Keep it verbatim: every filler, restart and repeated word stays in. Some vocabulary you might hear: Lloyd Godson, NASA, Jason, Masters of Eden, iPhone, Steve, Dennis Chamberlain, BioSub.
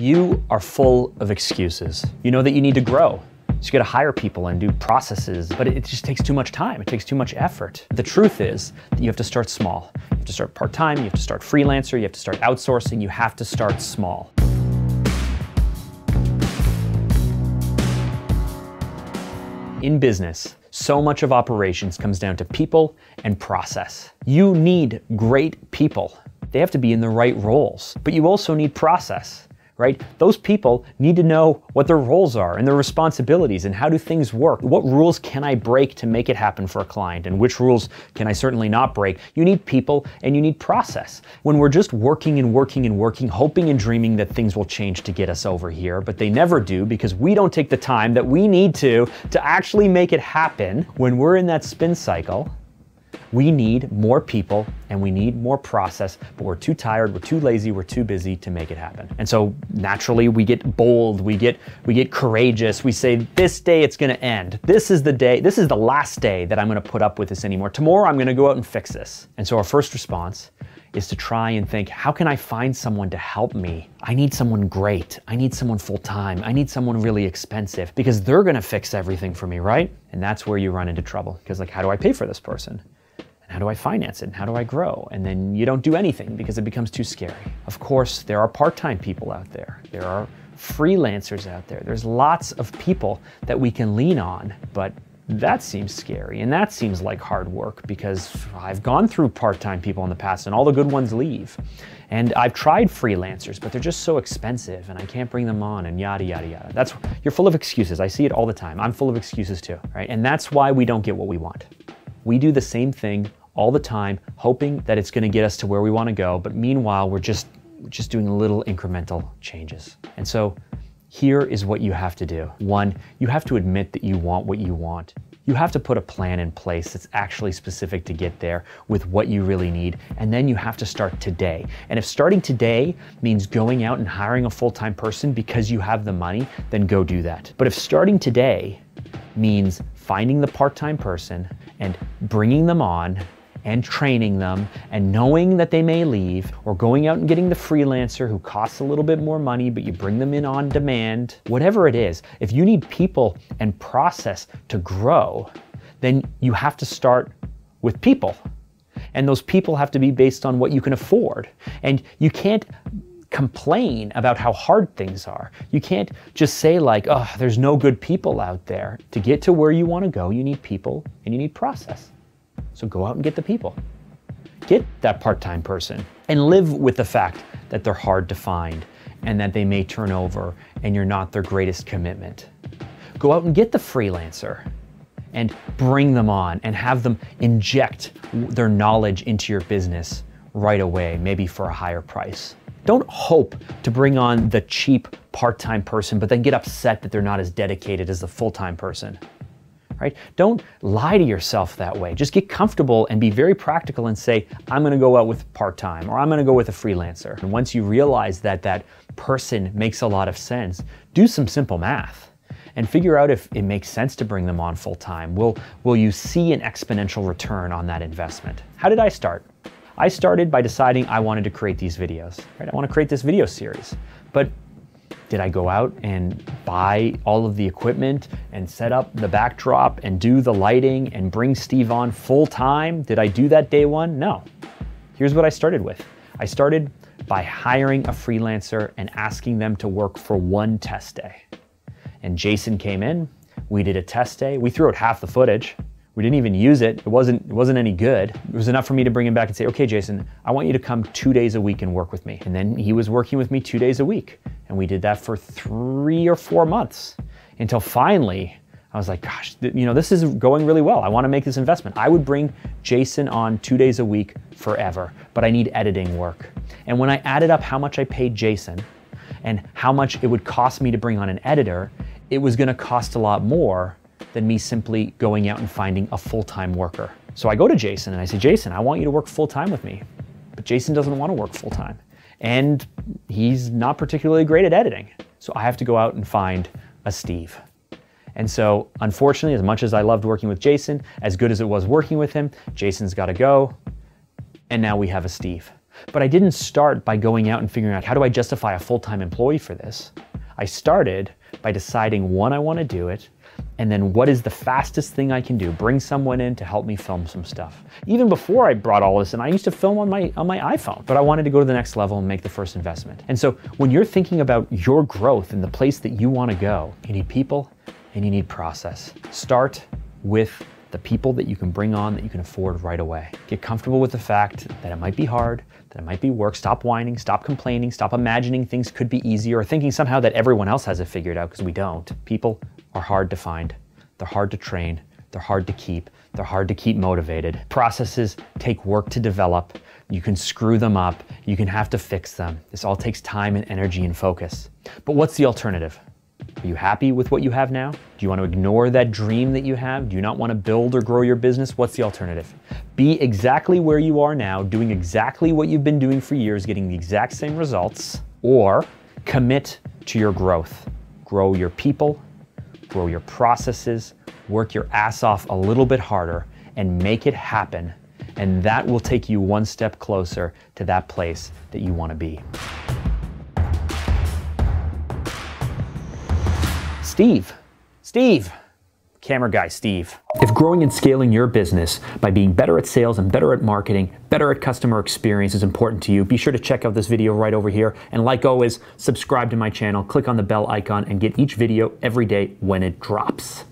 You are full of excuses. You know that you need to grow. So you gotta hire people and do processes, but it just takes too much time. It takes too much effort. The truth is that you have to start small. You have to start part-time, you have to start freelancer, you have to start outsourcing, you have to start small. In business, so much of operations comes down to people and process. You need great people. They have to be in the right roles, but you also need process. Right? Those people need to know what their roles are and their responsibilities and how do things work. What rules can I break to make it happen for a client and which rules can I certainly not break? You need people and you need process. When we're just working and working and working, hoping and dreaming that things will change to get us over here, but they never do because we don't take the time that we need to to actually make it happen. When we're in that spin cycle, we need more people and we need more process, but we're too tired, we're too lazy, we're too busy to make it happen. And so naturally we get bold, we get, we get courageous. We say, this day it's gonna end. This is the day, this is the last day that I'm gonna put up with this anymore. Tomorrow I'm gonna go out and fix this. And so our first response is to try and think, how can I find someone to help me? I need someone great. I need someone full-time. I need someone really expensive because they're gonna fix everything for me, right? And that's where you run into trouble because like, how do I pay for this person? How do I finance it? And how do I grow? And then you don't do anything because it becomes too scary. Of course, there are part-time people out there. There are freelancers out there. There's lots of people that we can lean on, but that seems scary and that seems like hard work because I've gone through part-time people in the past and all the good ones leave. And I've tried freelancers, but they're just so expensive and I can't bring them on and yada, yada, yada. That's, you're full of excuses. I see it all the time. I'm full of excuses too, right? And that's why we don't get what we want. We do the same thing all the time, hoping that it's gonna get us to where we wanna go, but meanwhile, we're just, we're just doing little incremental changes. And so here is what you have to do. One, you have to admit that you want what you want. You have to put a plan in place that's actually specific to get there with what you really need, and then you have to start today. And if starting today means going out and hiring a full-time person because you have the money, then go do that. But if starting today means finding the part-time person and bringing them on, and training them and knowing that they may leave or going out and getting the freelancer who costs a little bit more money, but you bring them in on demand, whatever it is, if you need people and process to grow, then you have to start with people. And those people have to be based on what you can afford. And you can't complain about how hard things are. You can't just say like, oh, there's no good people out there. To get to where you want to go, you need people and you need process. So go out and get the people. Get that part-time person and live with the fact that they're hard to find and that they may turn over and you're not their greatest commitment. Go out and get the freelancer and bring them on and have them inject their knowledge into your business right away, maybe for a higher price. Don't hope to bring on the cheap part-time person, but then get upset that they're not as dedicated as the full-time person. Right? Don't lie to yourself that way. Just get comfortable and be very practical and say, I'm gonna go out with part-time or I'm gonna go with a freelancer. And once you realize that that person makes a lot of sense, do some simple math and figure out if it makes sense to bring them on full-time. Will, will you see an exponential return on that investment? How did I start? I started by deciding I wanted to create these videos. Right? I wanna create this video series, but did I go out and buy all of the equipment and set up the backdrop and do the lighting and bring Steve on full time? Did I do that day one? No. Here's what I started with. I started by hiring a freelancer and asking them to work for one test day. And Jason came in, we did a test day. We threw out half the footage. We didn't even use it. It wasn't, it wasn't any good. It was enough for me to bring him back and say, okay, Jason, I want you to come two days a week and work with me. And then he was working with me two days a week. And we did that for three or four months until finally I was like, gosh, you know, this is going really well. I want to make this investment. I would bring Jason on two days a week forever, but I need editing work. And when I added up how much I paid Jason and how much it would cost me to bring on an editor, it was going to cost a lot more than me simply going out and finding a full-time worker. So I go to Jason and I say, Jason, I want you to work full-time with me. But Jason doesn't want to work full-time and he's not particularly great at editing. So I have to go out and find a Steve. And so unfortunately, as much as I loved working with Jason, as good as it was working with him, Jason's got to go. And now we have a Steve. But I didn't start by going out and figuring out, how do I justify a full-time employee for this? I started by deciding when I want to do it, and then what is the fastest thing I can do? Bring someone in to help me film some stuff. Even before I brought all this in, I used to film on my, on my iPhone, but I wanted to go to the next level and make the first investment. And so when you're thinking about your growth and the place that you want to go, you need people and you need process. Start with the people that you can bring on that you can afford right away. Get comfortable with the fact that it might be hard, that it might be work. Stop whining, stop complaining, stop imagining things could be easier or thinking somehow that everyone else has it figured out, because we don't. People are hard to find, they're hard to train, they're hard to keep, they're hard to keep motivated. Processes take work to develop. You can screw them up, you can have to fix them. This all takes time and energy and focus. But what's the alternative? Are you happy with what you have now? Do you want to ignore that dream that you have? Do you not want to build or grow your business? What's the alternative? Be exactly where you are now, doing exactly what you've been doing for years, getting the exact same results, or commit to your growth. Grow your people, grow your processes, work your ass off a little bit harder, and make it happen. And that will take you one step closer to that place that you want to be. Steve, Steve, camera guy Steve. If growing and scaling your business by being better at sales and better at marketing, better at customer experience is important to you, be sure to check out this video right over here. And like always, subscribe to my channel, click on the bell icon, and get each video every day when it drops.